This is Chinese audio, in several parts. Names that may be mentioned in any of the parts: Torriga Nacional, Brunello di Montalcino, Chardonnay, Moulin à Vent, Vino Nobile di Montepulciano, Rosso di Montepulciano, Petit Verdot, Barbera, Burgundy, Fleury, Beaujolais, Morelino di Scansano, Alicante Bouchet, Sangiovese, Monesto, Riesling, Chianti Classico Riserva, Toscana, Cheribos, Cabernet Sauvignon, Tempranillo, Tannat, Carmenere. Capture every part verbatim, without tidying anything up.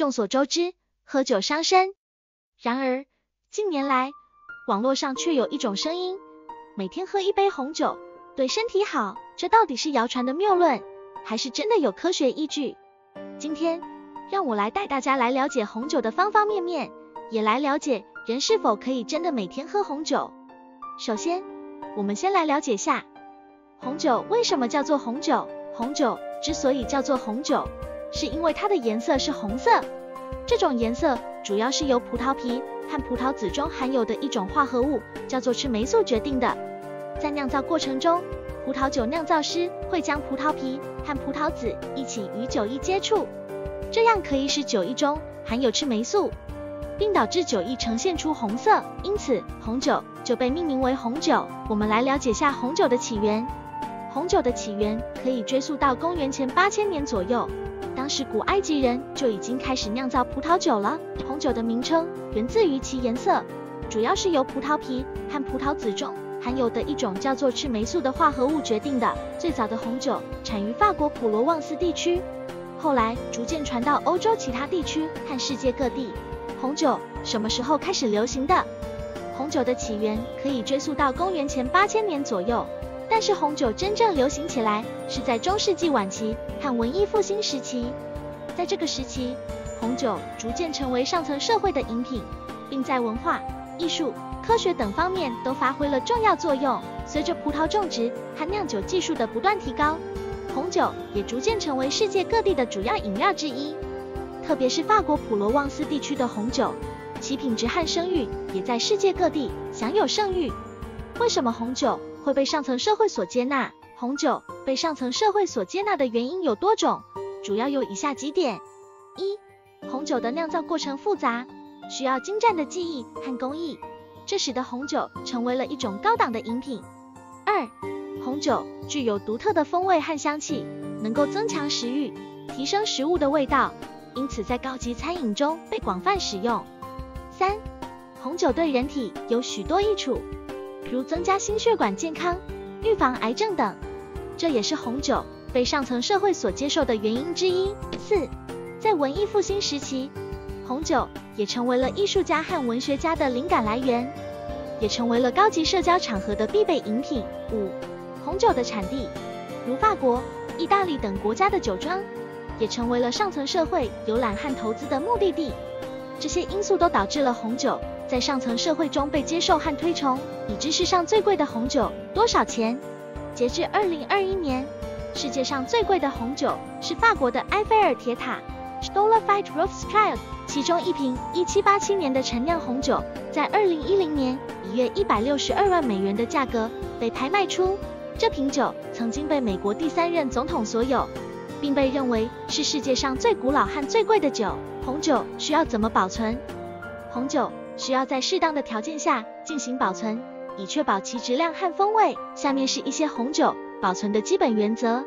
众所周知，喝酒伤身。然而，近年来，网络上却有一种声音，每天喝一杯红酒，对身体好，这到底是谣传的谬论，还是真的有科学依据？今天，让我来带大家来了解红酒的方方面面，也来了解人是否可以真的每天喝红酒。首先，我们先来了解下，红酒为什么叫做红酒？红酒之所以叫做红酒，是因为它的颜色是红色。这种颜色主要是由葡萄皮和葡萄籽中含有的一种化合物，叫做赤霉素决定的。在酿造过程中，葡萄酒酿造师会将葡萄皮和葡萄籽一起与酒液接触，这样可以使酒液中含有赤霉素，并导致酒液呈现出红色，因此红酒就被命名为红酒。我们来了解下红酒的起源。红酒的起源可以追溯到公元前八千年左右，当时古埃及人就已经开始酿造葡萄酒了。红酒的名称源自于其颜色，主要是由葡萄皮和葡萄籽中含有的一种叫做赤霉素的化合物决定的。最早的红酒产于法国普罗旺斯地区，后来逐渐传到欧洲其他地区和世界各地。红酒什么时候开始流行的？红酒的起源可以追溯到公元前八千年左右，但是红酒真正流行起来是在中世纪晚期和文艺复兴时期。在这个时期，红酒逐渐成为上层社会的饮品，并在文化、艺术、科学等方面都发挥了重要作用。随着葡萄种植和酿酒技术的不断提高，红酒也逐渐成为世界各地的主要饮料之一。特别是法国普罗旺斯地区的红酒，其品质和声誉也在世界各地享有盛誉。为什么红酒会被上层社会所接纳？红酒被上层社会所接纳的原因有多种，主要有以下几点：一、红酒的酿造过程复杂，需要精湛的技艺和工艺，这使得红酒成为了一种高档的饮品。二、红酒具有独特的风味和香气，能够增强食欲，提升食物的味道，因此在高级餐饮中被广泛使用。三、红酒对人体有许多益处，如增加心血管健康、预防癌症等，这也是红酒被上层社会所接受的原因之一。四、在文艺复兴时期，红酒也成为了艺术家和文学家的灵感来源，也成为了高级社交场合的必备饮品。五、红酒的产地，如法国、意大利等国家的酒庄，也成为了上层社会游览和投资的目的地。这些因素都导致了红酒在上层社会中被接受和推崇。已知世上最贵的红酒多少钱？截至二零二一年，世界上最贵的红酒是法国的埃菲尔铁塔 Stollified Rothschild， 其中一瓶一七八七年的陈酿红酒，在二零一零年一月一百六十二万美元的价格被拍卖出。这瓶酒曾经被美国第三任总统所有，并被认为是世界上最古老和最贵的酒。红酒需要怎么保存？红酒需要在适当的条件下进行保存，以确保其质量和风味。下面是一些红酒保存的基本原则。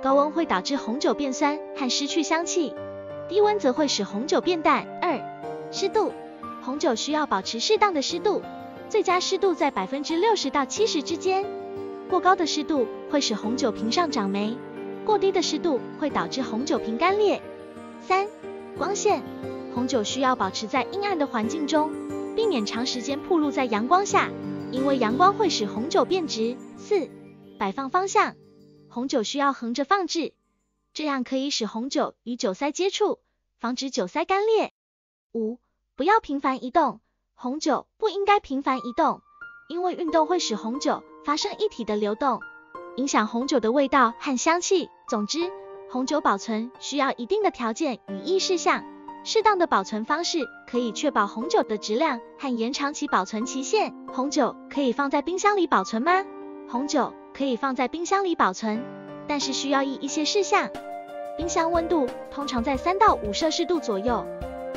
高温会导致红酒变酸和失去香气，低温则会使红酒变淡。二、湿度，红酒需要保持适当的湿度，最佳湿度在 百分之六十到百分之七十 之间。过高的湿度会使红酒瓶上长霉，过低的湿度会导致红酒瓶干裂。三、光线，红酒需要保持在阴暗的环境中，避免长时间曝露在阳光下，因为阳光会使红酒变质。四、摆放方向，红酒需要横着放置，这样可以使红酒与酒塞接触，防止酒塞干裂。五、不要频繁移动，红酒不应该频繁移动，因为运动会使红酒发生液体的流动，影响红酒的味道和香气。总之，红酒保存需要一定的条件与意事项，适当的保存方式可以确保红酒的质量和延长其保存期限。红酒可以放在冰箱里保存吗？红酒可以放在冰箱里保存，但是需要依一些事项。冰箱温度通常在三到五摄氏度左右，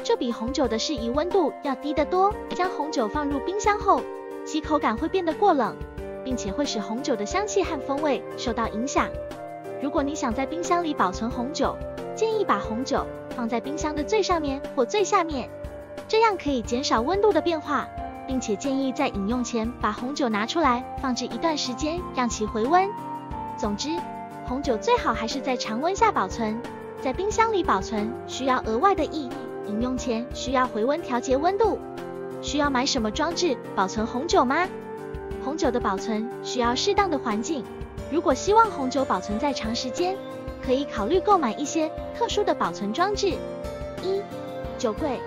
这比红酒的适宜温度要低得多。将红酒放入冰箱后，其口感会变得过冷，并且会使红酒的香气和风味受到影响。如果你想在冰箱里保存红酒，建议把红酒放在冰箱的最上面或最下面，这样可以减少温度的变化，并且建议在饮用前把红酒拿出来放置一段时间，让其回温。总之，红酒最好还是在常温下保存，在冰箱里保存需要额外的意义。饮用前需要回温调节温度。需要买什么装置保存红酒吗？红酒的保存需要适当的环境。如果希望红酒保存在长时间，可以考虑购买一些特殊的保存装置。一、酒柜。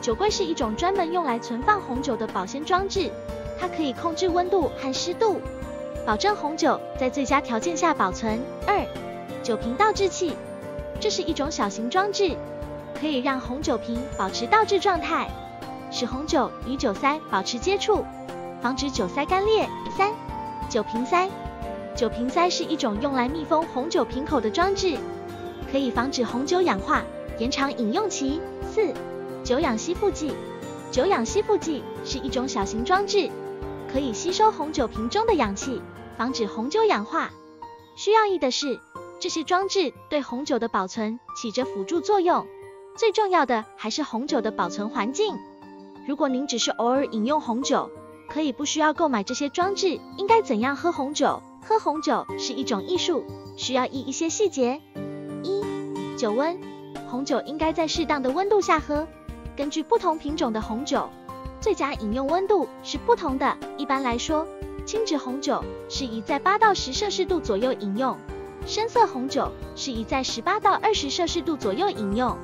酒柜是一种专门用来存放红酒的保鲜装置，它可以控制温度和湿度，保证红酒在最佳条件下保存。二、酒瓶倒置器。这是一种小型装置，可以让红酒瓶保持倒置状态，使红酒与酒塞保持接触，防止酒塞干裂。三、酒瓶塞。酒瓶塞是一种用来密封红酒瓶口的装置，可以防止红酒氧化，延长饮用期。四、酒氧吸附剂。酒氧吸附剂是一种小型装置，可以吸收红酒瓶中的氧气，防止红酒氧化。需要注意的是，这些装置对红酒的保存起着辅助作用，最重要的还是红酒的保存环境。如果您只是偶尔饮用红酒，可以不需要购买这些装置。应该怎样喝红酒？喝红酒是一种艺术，需要注意一些细节。一、酒温。红酒应该在适当的温度下喝。根据不同品种的红酒，最佳饮用温度是不同的。一般来说，轻质红酒适宜在八到十摄氏度左右饮用，深色红酒适宜在十八到二十摄氏度左右饮用。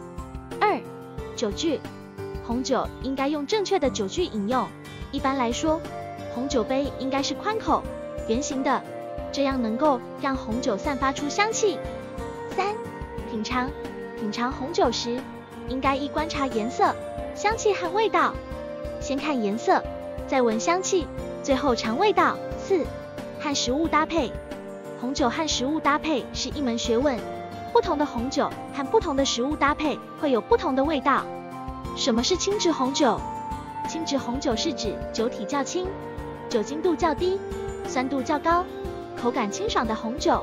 二、酒具。红酒应该用正确的酒具饮用。一般来说，红酒杯应该是宽口、圆形的，这样能够让红酒散发出香气。三、品尝。品尝红酒时，应该依观察颜色、香气和味道，先看颜色，再闻香气，最后尝味道。四、和食物搭配。红酒和食物搭配是一门学问，不同的红酒和不同的食物搭配会有不同的味道。什么是轻质红酒？轻质红酒是指酒体较轻、酒精度较低、酸度较高、口感清爽的红酒。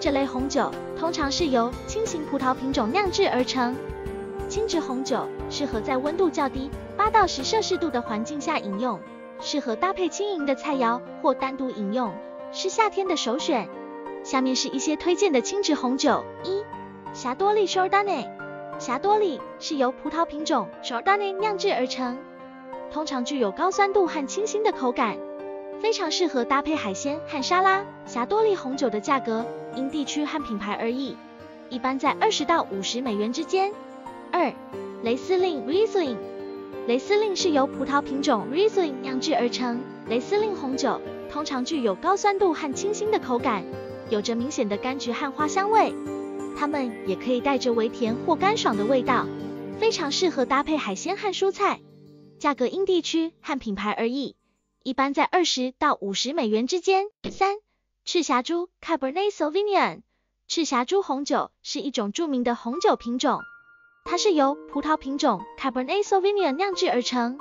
这类红酒通常是由轻型葡萄品种酿制而成。轻质红酒适合在温度较低八到十摄氏度的环境下饮用，适合搭配轻盈的菜肴或单独饮用，是夏天的首选。下面是一些推荐的轻质红酒。一、霞多丽 Chardonnay。 霞多丽是由葡萄品种 Chardonnay 酿制而成，通常具有高酸度和清新的口感，非常适合搭配海鲜和沙拉。霞多丽红酒的价格因地区和品牌而异，一般在二十到五十美元之间。二、雷司令 Riesling。 雷司令是由葡萄品种 Riesling 酿制而成，雷司令红酒通常具有高酸度和清新的口感，有着明显的柑橘和花香味，它们也可以带着微甜或干爽的味道，非常适合搭配海鲜和蔬菜。价格因地区和品牌而异，一般在二十到五十美元之间。三、赤霞珠 Cabernet Sauvignon。 赤霞珠红酒是一种著名的红酒品种，它是由葡萄品种 Cabernet Sauvignon 酿制而成。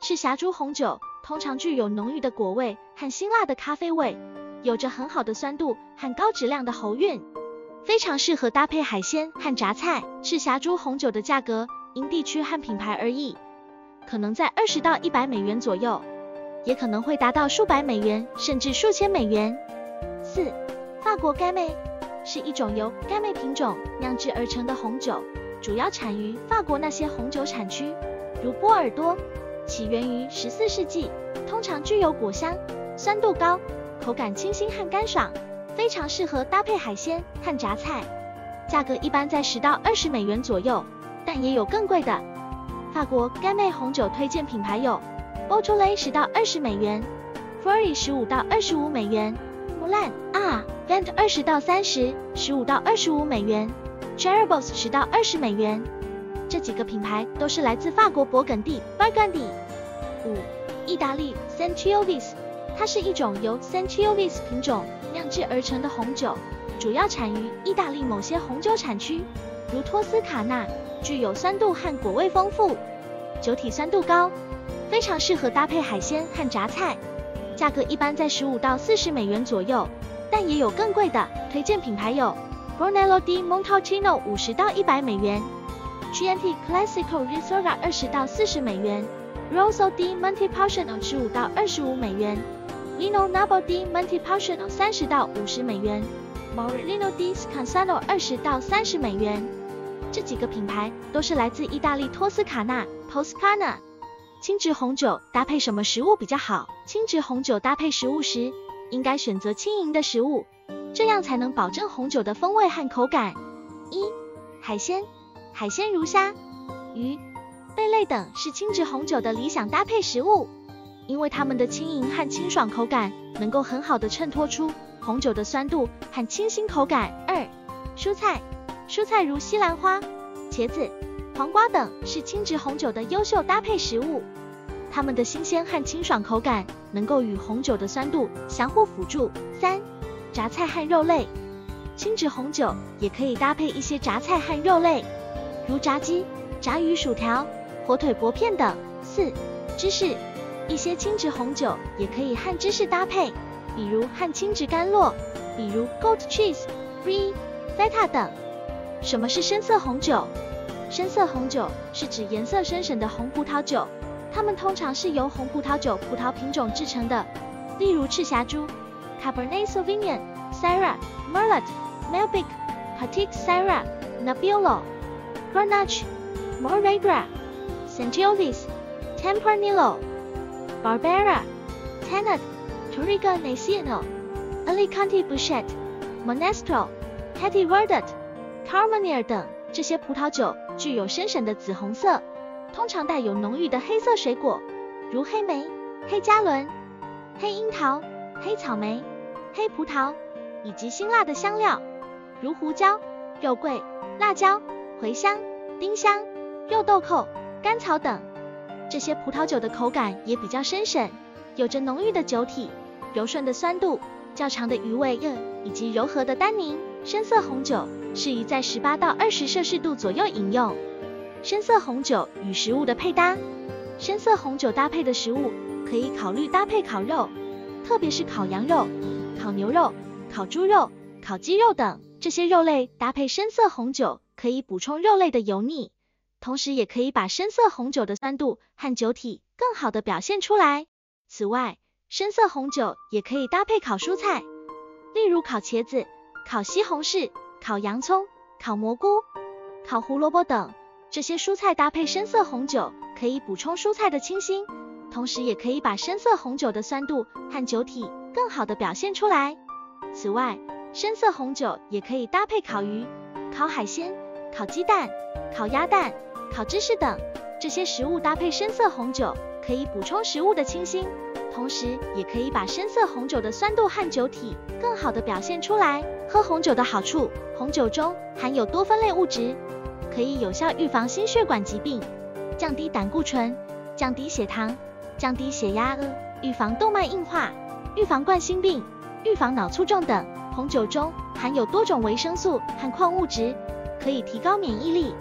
赤霞珠红酒通常具有浓郁的果味和辛辣的咖啡味，有着很好的酸度和高质量的喉韵，非常适合搭配海鲜和杂菜。赤霞珠红酒的价格因地区和品牌而异，可能在二十到一百美元左右，也可能会达到数百美元甚至数千美元。四、法国甘梅是一种由甘梅品种酿制而成的红酒，主要产于法国那些红酒产区，如波尔多，起源于十四世纪，通常具有果香、酸度高、口感清新和干爽，非常适合搭配海鲜和杂菜。价格一般在十到二十美元左右，但也有更贵的。法国甘梅红酒推荐品牌有 Beaujolais 十到二十美元， Fleury 十五到二十五美元， Moulin à Vent 二十到三十 ,十五到二十五美元，Cheribos 十到二十美元。这几个品牌都是来自法国勃艮第 Burgundy。 五、意大利 Sangiovese。 它是一种由 Sangiovese 品种酿制而成的红酒，主要产于意大利某些红酒产区，如托斯卡纳，具有酸度和果味丰富，酒体酸度高，非常适合搭配海鲜和杂菜。价格一般在十五到四十美元左右，但也有更贵的。推荐品牌有 Brunello di Montalcino 五十到一百美元，Chianti Classico Riserva 二十到四十美元， Rosso di Montepulciano 十五到二十五美元 ，Vino Nobile di Montepulciano 三十到五十美元 ，Morelino di Scansano 二十到三十美元。这几个品牌都是来自意大利托斯卡纳 （Toscana）。轻质红酒搭配什么食物比较好？轻质红酒搭配食物时，应该选择轻盈的食物，这样才能保证红酒的风味和口感。一、海鲜，海鲜如虾、鱼、 贝类等是轻质红酒的理想搭配食物，因为它们的轻盈和清爽口感能够很好的衬托出红酒的酸度和清新口感。二、蔬菜，蔬菜如西兰花、茄子、黄瓜等是轻质红酒的优秀搭配食物，它们的新鲜和清爽口感能够与红酒的酸度相互辅助。三、榨菜和肉类，轻质红酒也可以搭配一些榨菜和肉类，如炸鸡、炸鱼、薯条、 火腿薄片等。四、芝士，一些轻质红酒也可以和芝士搭配，比如和轻质甘露，比如 goat cheese、brie、feta 等。什么是深色红酒？深色红酒是指颜色深深的红葡萄酒，它们通常是由红葡萄酒葡萄品种制成的，例如赤霞珠 （Cabernet Sauvignon）、Syrah、Merlot、Malbec、Petit Syrah、Nebbiolo、Grenache、Mourvedre、 Sangiovese, Tempranillo, Barbera, Tannat, Torriga Nacional, Alicante Bouchet, Monesto, Petit Verdot, Carmenere 等，这些葡萄酒具有深深的紫红色，通常带有浓郁的黑色水果，如黑莓、黑加仑、黑樱桃、黑草莓、黑葡萄，以及辛辣的香料，如胡椒、肉桂、辣椒、茴香、丁香、肉豆蔻、 甘草等，这些葡萄酒的口感也比较深沉，有着浓郁的酒体、柔顺的酸度、较长的余味以及柔和的单宁。深色红酒适宜在十八到二十摄氏度左右饮用。深色红酒与食物的配搭，深色红酒搭配的食物可以考虑搭配烤肉，特别是烤羊肉、烤牛肉、烤猪肉、烤鸡肉等，这些肉类搭配深色红酒可以补充肉类的油腻， 同时也可以把深色红酒的酸度和酒体更好的表现出来。此外，深色红酒也可以搭配烤蔬菜，例如烤茄子、烤西红柿、烤洋葱、烤蘑菇、烤胡萝卜等。这些蔬菜搭配深色红酒可以补充蔬菜的清新，同时也可以把深色红酒的酸度和酒体更好的表现出来。此外，深色红酒也可以搭配烤鱼、烤海鲜、烤鸡蛋、烤鸭蛋、 烤芝士等，这些食物搭配深色红酒可以补充食物的清新，同时也可以把深色红酒的酸度和酒体更好的表现出来。喝红酒的好处，红酒中含有多酚类物质，可以有效预防心血管疾病，降低胆固醇，降低血糖，降低血压，预防动脉硬化，预防冠心病，预防脑卒中等。红酒中含有多种维生素和矿物质，可以提高免疫力，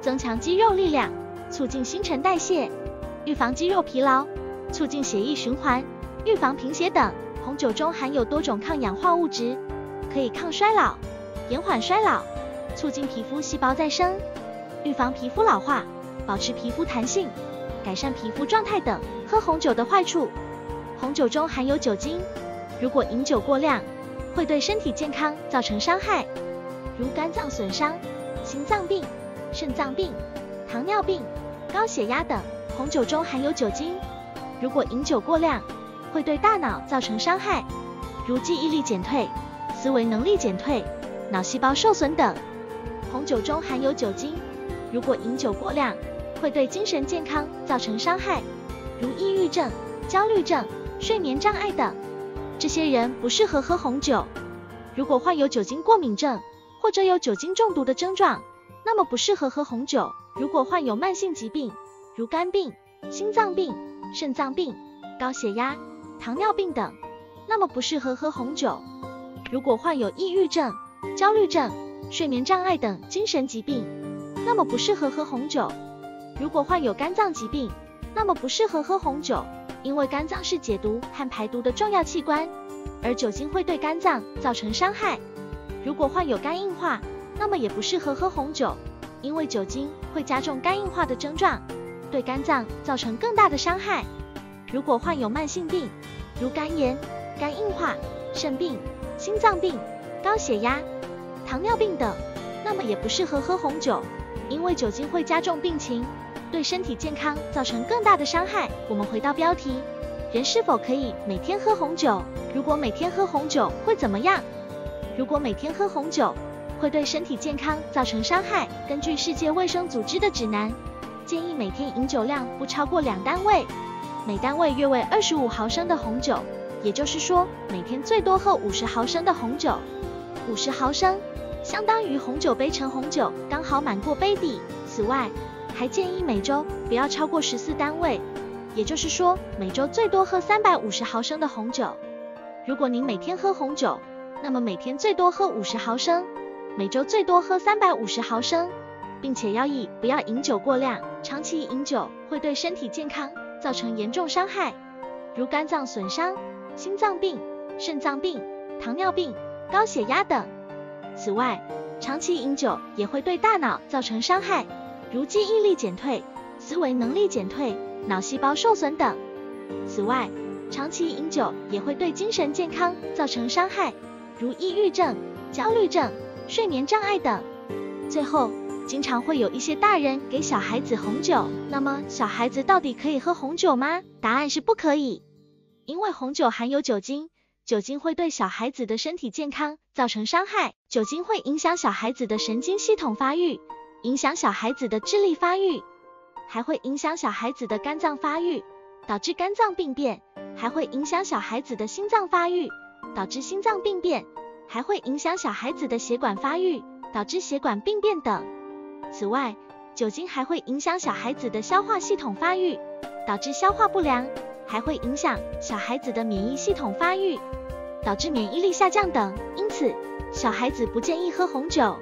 增强肌肉力量，促进新陈代谢，预防肌肉疲劳，促进血液循环，预防贫血等。红酒中含有多种抗氧化物质，可以抗衰老、延缓衰老，促进皮肤细胞再生，预防皮肤老化，保持皮肤弹性，改善皮肤状态等。喝红酒的坏处，红酒中含有酒精，如果饮酒过量，会对身体健康造成伤害，如肝脏损伤、心脏病、 肾脏病、糖尿病、高血压等。红酒中含有酒精，如果饮酒过量，会对大脑造成伤害，如记忆力减退、思维能力减退、脑细胞受损等。红酒中含有酒精，如果饮酒过量，会对精神健康造成伤害，如抑郁症、焦虑症、睡眠障碍等。这些人不适合喝红酒。如果患有酒精过敏症或者有酒精中毒的症状， 那么不适合喝红酒。如果患有慢性疾病，如肝病、心脏病、肾脏病、高血压、糖尿病等，那么不适合喝红酒。如果患有抑郁症、焦虑症、睡眠障碍等精神疾病，那么不适合喝红酒。如果患有肝脏疾病，那么不适合喝红酒，因为肝脏是解毒和排毒的重要器官，而酒精会对肝脏造成伤害。如果患有肝硬化， 那么也不适合喝红酒，因为酒精会加重肝硬化的症状，对肝脏造成更大的伤害。如果患有慢性病，如肝炎、肝硬化、肾病、心脏病、高血压、糖尿病等，那么也不适合喝红酒，因为酒精会加重病情，对身体健康造成更大的伤害。我们回到标题，人是否可以每天喝红酒？如果每天喝红酒会怎么样？如果每天喝红酒，会对身体健康造成伤害。根据世界卫生组织的指南，建议每天饮酒量不超过两单位，每单位约为二十五毫升的红酒，也就是说，每天最多喝五十毫升的红酒。五十毫升相当于红酒杯盛红酒，刚好满过杯底。此外，还建议每周不要超过十四单位，也就是说，每周最多喝三百五十毫升的红酒。如果您每天喝红酒，那么每天最多喝五十毫升。每周最多喝三百五十毫升，并且要以不要饮酒过量，长期饮酒会对身体健康造成严重伤害，如肝脏损伤、心脏病、肾脏病、糖尿病、高血压等。此外，长期饮酒也会对大脑造成伤害，如记忆力减退、思维能力减退、脑细胞受损等。此外，长期饮酒也会对精神健康造成伤害，如抑郁症、焦虑症、睡眠障碍等。最后，经常会有一些大人给小孩子红酒，那么小孩子到底可以喝红酒吗？答案是不可以，因为红酒含有酒精，酒精会对小孩子的身体健康造成伤害，酒精会影响小孩子的神经系统发育，影响小孩子的智力发育，还会影响小孩子的肝脏发育，导致肝脏病变，还会影响小孩子的心脏发育，导致心脏病变，还会影响小孩子的血管发育，导致血管病变等。此外，酒精还会影响小孩子的消化系统发育，导致消化不良，还会影响小孩子的免疫系统发育，导致免疫力下降等。因此，小孩子不建议喝红酒。